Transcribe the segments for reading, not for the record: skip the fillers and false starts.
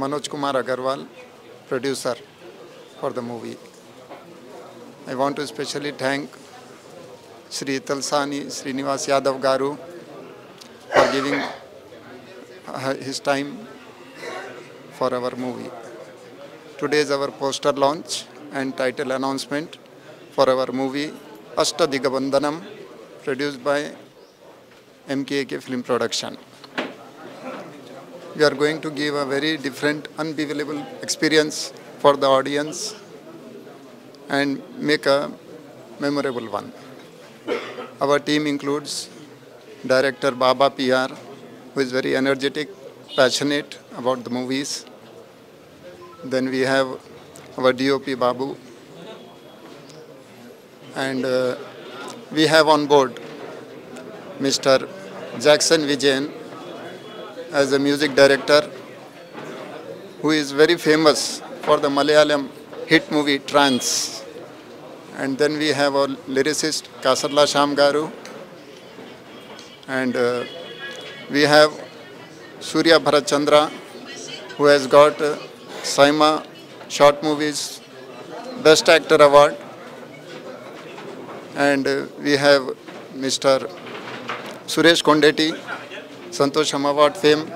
am Manoj Kumar Agarwal, producer for the movie. I want to especially thank Sri Talasani, Srinivas Yadav Garu for giving his time for our movie. Today is our poster launch and title announcement for our movie Astadigbandanam, produced by MKAK Film Production. We are going to give a very different, unbelievable experience for the audience and make a memorable one. Our team includes director Baba P.R., who is very energetic, passionate about the movies. Then we have our DOP Babu. And we have on board Mr. Jackson Vijayan as a music director, who is very famous for the Malayalam hit movie Trance. And then we have our lyricist Kasarla Shamgaru, and we have Surya Bharat Chandra, who has got Saima Short Movies Best Actor Award, and we have Mr. Suresh Kondeti, Santosham Award fame,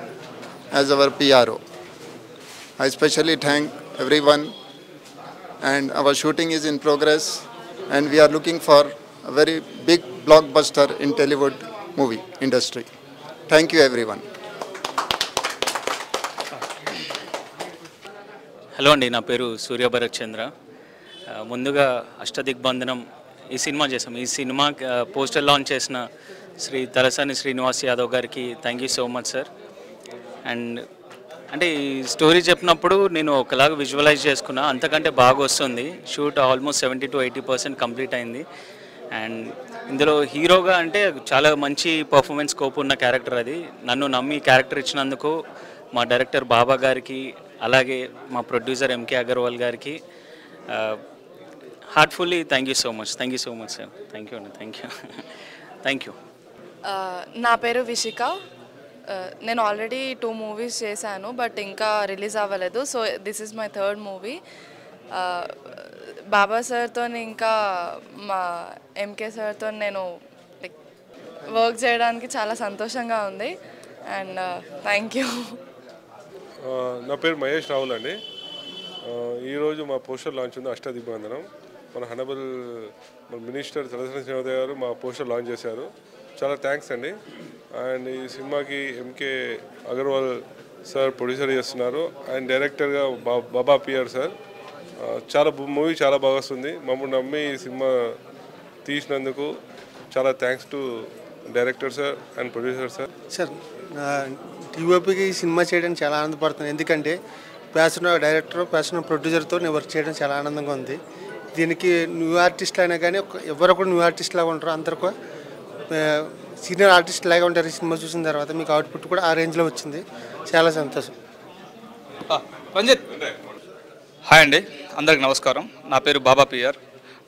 as our PRO. I especially thank everyone, and our shooting is in progress, and we are looking for a very big blockbuster in Tollywood movie industry. Thank you, everyone. Hello, and my name is Surya Bharat Chandra. Munduga Astadigbandanam. This cinema chesam. This cinema poster launch chesna Sri Talasani Srinivas Yadav Gariki. Thank you so much, sir. And story చెప్పినప్పుడు నేను ఒకలాగా visualise చేసుకున్నా, అంతకంటే బాగా వస్తుంది. Shoot almost 70 to 80% complete అయింది. And ఇందులో హీరోగా అంటే చాలా మంచి పర్ఫార్మెన్స్ స్కోప్ ఉన్న క్యారెక్టర్ అది. నన్ను నమ్మి క్యారెక్టర్ ఇచ్చినందుకు మా డైరెక్టర్ బాబా గారికి, అలాగే మా ప్రొడ్యూసర్ ఎంకే అగర్వాల్ గారికి heartfully thank you so much. Thank you so much sir. Thank you అండి. Thank you. Thank you. నా పేరు విషిక. నేను ఆల్రెడీ 2 మూవీస్ చేశాను, బట్ ఇంకా రిలీజ్ అవ్వలేదు. So this is my 3rd movie. Baba సార్తో ఇంకా మా ఎంకే సార్తో నేను లైక్ వర్క్ చేయడానికి చాలా సంతోషంగా ఉంది. And thank you. నా పేరు మహేష్ రావుల్ అండి. ఈరోజు మా పోస్టర్ లాంచ్ ఉంది అష్టాదిగ్బంధనం. మన హనబుల్ మన మినిస్టర్ తలసాని శ్రీనివాస్ గారు మా పోస్టర్ లాంచ్ చేశారు. చాలా థ్యాంక్స్ అండి. అండ్ ఈ సినిమాకి ఎంకే అగర్వాల్ సార్ ప్రొడ్యూసర్ చేస్తున్నారు, అండ్ డైరెక్టర్గా బాబా పిఆర్ సార్. చాలా మూవీ చాలా బాగా వస్తుంది. మమ్మల్ని నమ్మి ఈ సినిమా తీసినందుకు చాలా thanks to director sir and producer sir. Sir, టీఓపీకి ఈ సినిమా చేయడానికి చాలా ఆనందపడుతుంది, ఎందుకంటే ప్యాషన్ డైరెక్టర్ ప్యాషన్ ప్రొడ్యూసర్తో నేను వర్క్ చేయడం చాలా ఆనందంగా ఉంది. దీనికి న్యూ ఆర్టిస్ట్లు అయినా కానీ ఎవరు కూడా న్యూ ఆర్టిస్ట్ లాగా ఉంటారు, అందరు కూడా సీనియర్ ఆర్టిస్ట్ లాగా ఉంటారు. సినిమా చూసిన తర్వాత మీకు అవుట్పుట్ కూడా ఆ రేంజ్లో వచ్చింది, చాలా సంతోషం. హాయ్ అండి, అందరికి నమస్కారం. నా పేరు బాబా పిఆర్.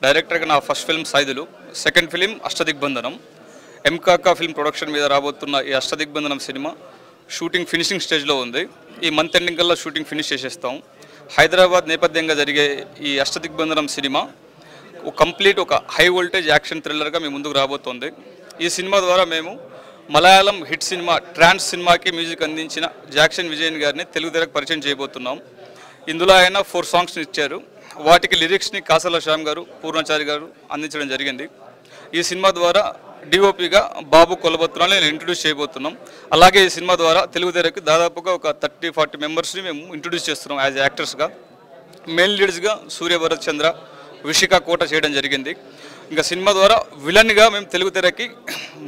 డైరెక్టర్గా నా 1st film Saidulu, 2nd film Ashtadigbandhanam. ఎంకాక ఫిల్మ్ ప్రొడక్షన్ మీద రాబోతున్న ఈ అష్టదిగ్బంధనం సినిమా షూటింగ్ ఫినిషింగ్ స్టేజ్లో ఉంది. ఈ మంత్ ఎండింగ్ కల్లా షూటింగ్ ఫినిష్ చేసేస్తాం. హైదరాబాద్ నేపథ్యంగా జరిగే ఈ అష్టదిగ్బంధనం సినిమా కంప్లీట్ ఒక హై వోల్టేజ్ యాక్షన్ థ్రిల్లర్గా మీ ముందుకు రాబోతోంది. ఈ సినిమా ద్వారా మేము మలయాళం హిట్ సినిమా ట్రాన్స్ సినిమాకి మ్యూజిక్ అందించిన జాక్సన్ విజయన్ గారిని తెలుగు తెరకు పరిచయం చేయబోతున్నాం. ఇందులో ఆయన 4 సాంగ్స్ని ఇచ్చారు. వాటికి లిరిక్స్ని కాసర్ల శ్యామ్ గారు, పూర్ణాచారి గారు అందించడం జరిగింది. ఈ సినిమా ద్వారా డిఓపిగా బాబు కొలబోతున్నాను నేను ఇంట్రడ్యూస్ చేయబోతున్నాం. అలాగే ఈ సినిమా ద్వారా తెలుగు తెరకు దాదాపుగా ఒక 30-40 మెంబర్స్ని మేము ఇంట్రడ్యూస్ చేస్తున్నాం యాజ్ యాక్టర్స్గా. మెయిన్ లీడ్స్గా సూర్య భరత్ చంద్ర, విషిక కోట చేయడం జరిగింది. ఇంకా సినిమా ద్వారా విలన్గా మేము తెలుగు తెరకి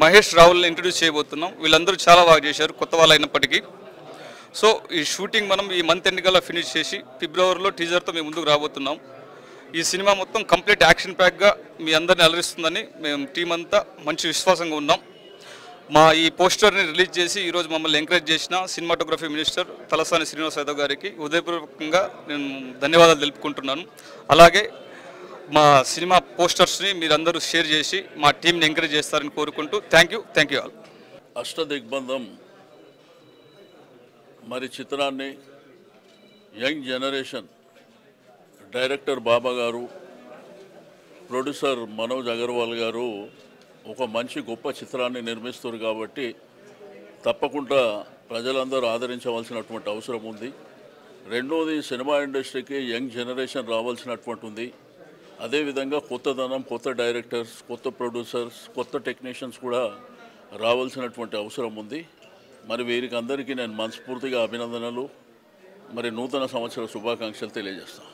మహేష్ రావుల్ని ఇంట్రడ్యూస్ చేయబోతున్నాం. వీళ్ళందరూ చాలా బాగా చేశారు, కొత్త వాళ్ళు అయినప్పటికీ. సో ఈ షూటింగ్ మనం ఈ మంత్ ఎండింగ్లో ఫినిష్ చేసి ఫిబ్రవరిలో టీజర్తో మేము ముందుకు రాబోతున్నాం. ఈ సినిమా మొత్తం కంప్లీట్ యాక్షన్ ప్యాక్గా మీ అందరిని అలరిస్తుందని మేము టీం అంతా మంచి విశ్వాసంగా ఉన్నాం. మా ఈ పోస్టర్ని రిలీజ్ చేసి ఈరోజు మమ్మల్ని ఎంకరేజ్ చేసిన సినిమాటోగ్రఫీ మినిస్టర్ తలసాని శ్రీనివాస్ యాదవ్ గారికి హృదయపూర్వకంగా నేను ధన్యవాదాలు తెలుపుకుంటున్నాను. అలాగే మా సినిమా పోస్టర్స్ని మీరందరూ షేర్ చేసి మా టీంని ఎంకరేజ్ చేస్తారని కోరుకుంటూ thank you. Thank you all. Ashtadigbandham మరి చిత్రాన్ని young generation, director Baba Garu, producer Manoj Agarwal Garu, oka manchi goppa chitranni nirmistunaru kabatti తప్పకుండా ప్రజలందరూ ఆదరించవలసినటువంటి అవసరం ఉంది. రెండోది సినిమా ఇండస్ట్రీకి యంగ్ జనరేషన్ రావాల్సినటువంటి ఉంది. అదే విధంగా కొత్తదనం, కొత్త డైరెక్టర్స్, కొత్త ప్రొడ్యూసర్స్, కొత్త టెక్నీషియన్స్ కూడా రావాల్సినటువంటి అవసరం ఉంది. మరి వీరికి అందరికీ నేను మనస్ఫూర్తిగా అభినందనలు, మరి నూతన సంవత్సర శుభాకాంక్షలు తెలియజేస్తాను.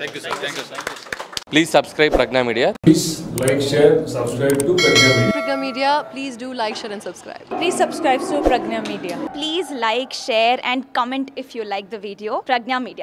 Thank you sir, thank you sir. Please subscribe Pragnya Media. Please like, share, subscribe to Pragnya Media. Pragnya Media, please do like, share and subscribe. Please subscribe to Pragnya Media. Please like, share and comment if you like the video. Pragnya Media.